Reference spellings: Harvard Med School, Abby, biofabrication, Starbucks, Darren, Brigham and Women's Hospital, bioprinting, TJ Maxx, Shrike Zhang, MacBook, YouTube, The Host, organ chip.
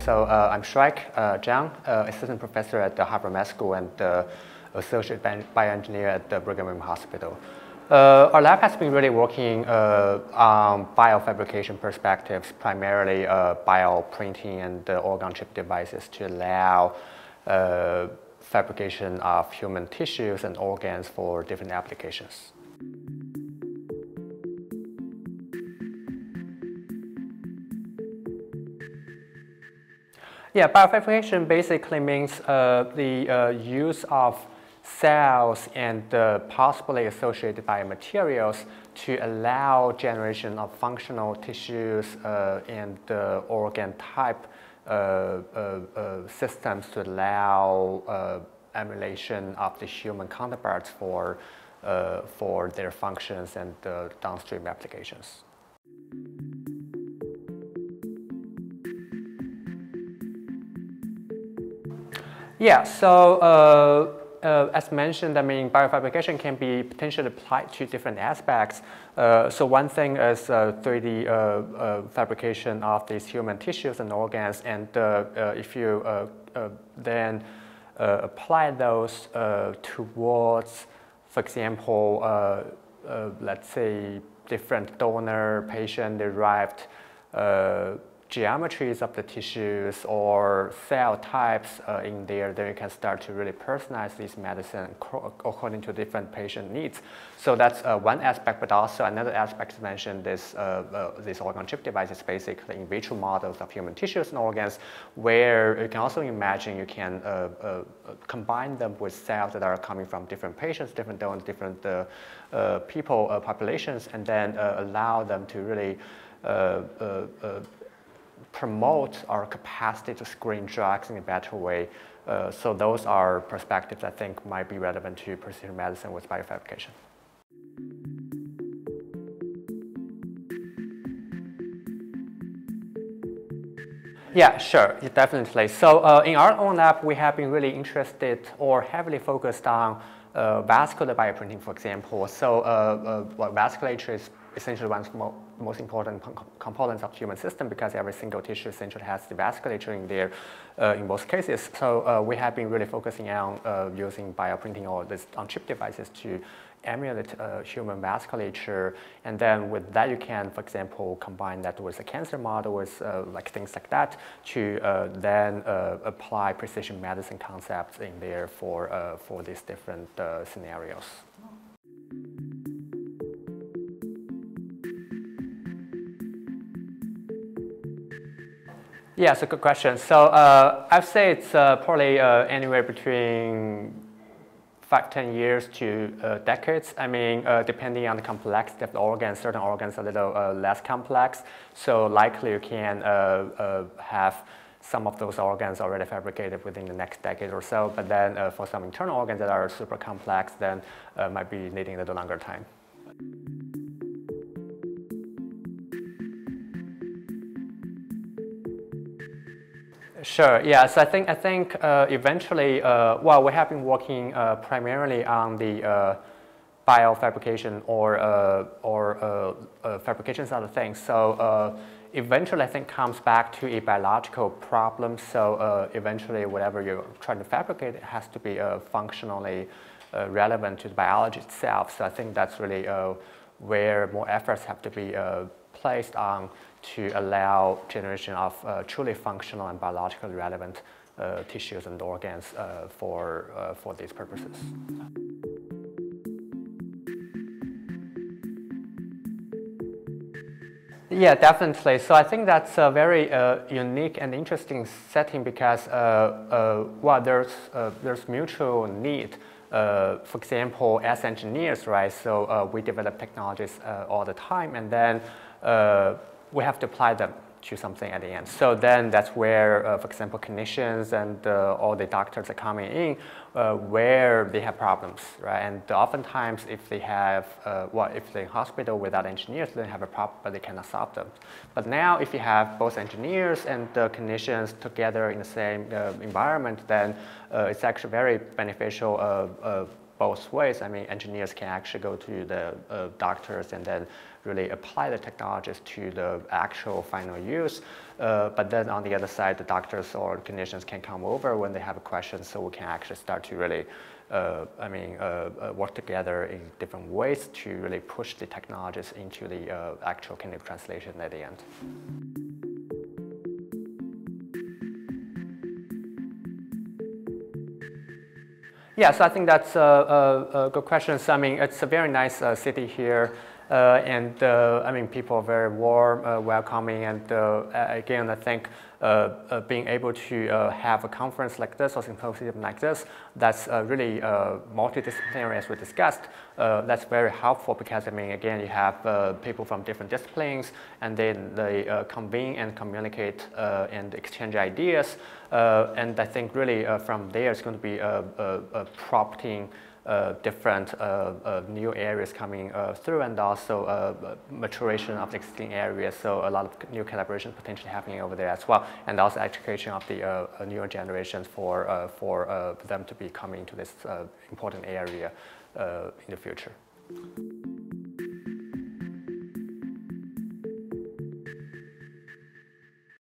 So I'm Shrike Zhang, assistant professor at the Harvard Med School and associate bioengineer at the Brigham and Women's Hospital. Our lab has been really working on biofabrication perspectives, primarily bioprinting and organ chip devices to allow fabrication of human tissues and organs for different applications. Yeah, biofabrication basically means the use of cells and possibly associated biomaterials to allow generation of functional tissues and organ type systems to allow emulation of the human counterparts for their functions and downstream applications. Yeah, so as mentioned, I mean, biofabrication can be potentially applied to different aspects. So one thing is 3D fabrication of these human tissues and organs, and if you then apply those towards, for example, let's say different donor patient-derived geometries of the tissues or cell types in there, then you can start to really personalize these medicine according to different patient needs. So that's one aspect, but also another aspect mentioned is these organ chip devices, basically in vitro models of human tissues and organs, where you can also imagine you can combine them with cells that are coming from different patients, different donors, different people, populations, and then allow them to really promote our capacity to screen drugs in a better way. So those are perspectives I think might be relevant to precision medicine with biofabrication. Yeah, sure, definitely. So in our own lab, we have been really interested or heavily focused on vascular bioprinting, for example. So well, vasculature is essentially one of the most important components of the human system because every single tissue essentially has the vasculature in there in most cases. So we have been really focusing on using bioprinting or these on-chip devices to emulate human vasculature, and then with that you can, for example, combine that with a cancer model, with like things like that, to then apply precision medicine concepts in there for these different scenarios. Yeah, it's a good question. So I'd say it's probably anywhere between 5-10 years to decades. I mean, depending on the complexity of the organ, certain organs are a little less complex. So likely you can have some of those organs already fabricated within the next decade or so. But then for some internal organs that are super complex, then might be needing a little longer time. Sure. Yeah. So I think eventually, well, we have been working primarily on the biofabrication or fabrication side of things. So eventually, I think comes back to a biological problem. So eventually, whatever you're trying to fabricate, it has to be functionally relevant to the biology itself. So I think that's really where more efforts have to be placed on to allow generation of truly functional and biologically relevant tissues and organs for these purposes. Yeah, definitely. So I think that's a very unique and interesting setting because well, there's mutual need. For example, as engineers, right? So we develop technologies all the time, and then we have to apply them to something at the end. So then that's where, for example, clinicians and all the doctors are coming in where they have problems, right? And oftentimes if they have, well, if they're in hospital without engineers, they have a problem, but they cannot solve them. But now if you have both engineers and clinicians together in the same environment, then it's actually very beneficial both ways. I mean, engineers can actually go to the doctors and then really apply the technologies to the actual final use. But then on the other side, the doctors or clinicians can come over when they have questions, so we can actually start to really work together in different ways to really push the technologies into the actual clinical translation at the end. Yeah, so I think that's a good question. So, I mean, it's a very nice city here. I mean, people are very warm, welcoming, and again, I think being able to have a conference like this or symposium like this, that's really multidisciplinary, as we discussed. That's very helpful because, I mean, again, you have people from different disciplines, and then they convene and communicate and exchange ideas. And I think really from there, it's going to be prompting different new areas coming through, and also maturation of existing areas. So a lot of new collaboration potentially happening over there as well, and also education of the newer generations for them to be coming to this important area in the future.